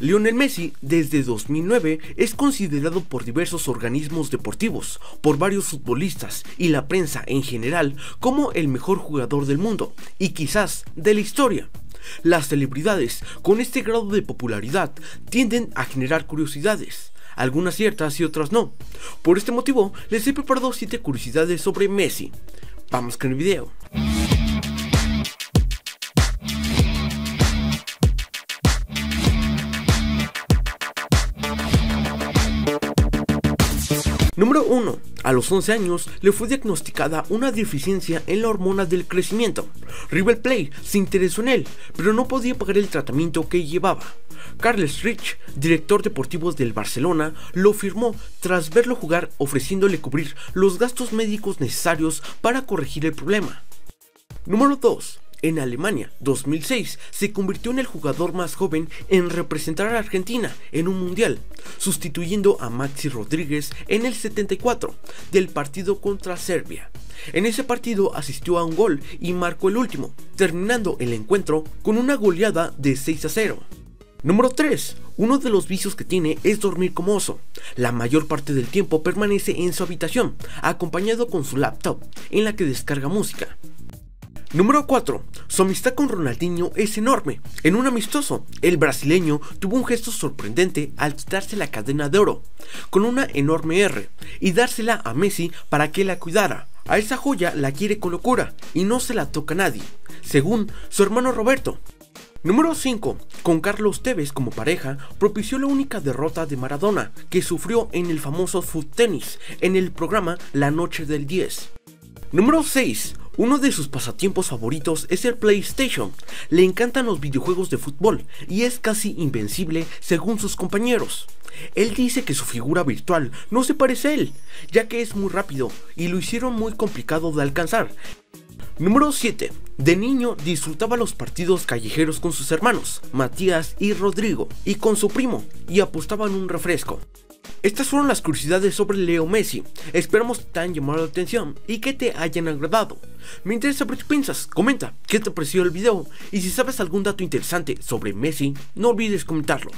Lionel Messi desde 2009 es considerado por diversos organismos deportivos, por varios futbolistas y la prensa en general como el mejor jugador del mundo y quizás de la historia. Las celebridades con este grado de popularidad tienden a generar curiosidades, algunas ciertas y otras no. Por este motivo les he preparado 7 curiosidades sobre Messi. Vamos con el video. Número 1. A los 11 años le fue diagnosticada una deficiencia en la hormona del crecimiento. River Plate se interesó en él, pero no podía pagar el tratamiento que llevaba. Carles Rich, director deportivo del Barcelona, lo firmó tras verlo jugar, ofreciéndole cubrir los gastos médicos necesarios para corregir el problema. Número 2. En Alemania, 2006, se convirtió en el jugador más joven en representar a Argentina en un mundial, sustituyendo a Maxi Rodríguez en el 74 del partido contra Serbia. En ese partido asistió a un gol y marcó el último, terminando el encuentro con una goleada de 6-0. Número 3. Uno de los vicios que tiene es dormir como oso. La mayor parte del tiempo permanece en su habitación, acompañado con su laptop, en la que descarga música. Número 4. Su amistad con Ronaldinho es enorme. En un amistoso, el brasileño tuvo un gesto sorprendente al quitarse la cadena de oro, con una enorme R, y dársela a Messi para que la cuidara. A esa joya la quiere con locura y no se la toca nadie, según su hermano Roberto. Número 5. Con Carlos Tevez como pareja, propició la única derrota de Maradona que sufrió en el famoso foot tenis, en el programa La Noche del 10. Número 6. Uno de sus pasatiempos favoritos es el PlayStation. Le encantan los videojuegos de fútbol y es casi invencible según sus compañeros. Él dice que su figura virtual no se parece a él, ya que es muy rápido y lo hicieron muy complicado de alcanzar. Número 7. De niño disfrutaba los partidos callejeros con sus hermanos, Matías y Rodrigo, y con su primo, y apostaban un refresco. Estas fueron las curiosidades sobre Leo Messi. Esperamos que te hayan llamado la atención y que te hayan agradado. Me interesa saber qué piensas, comenta qué te pareció el video y si sabes algún dato interesante sobre Messi, no olvides comentarlo.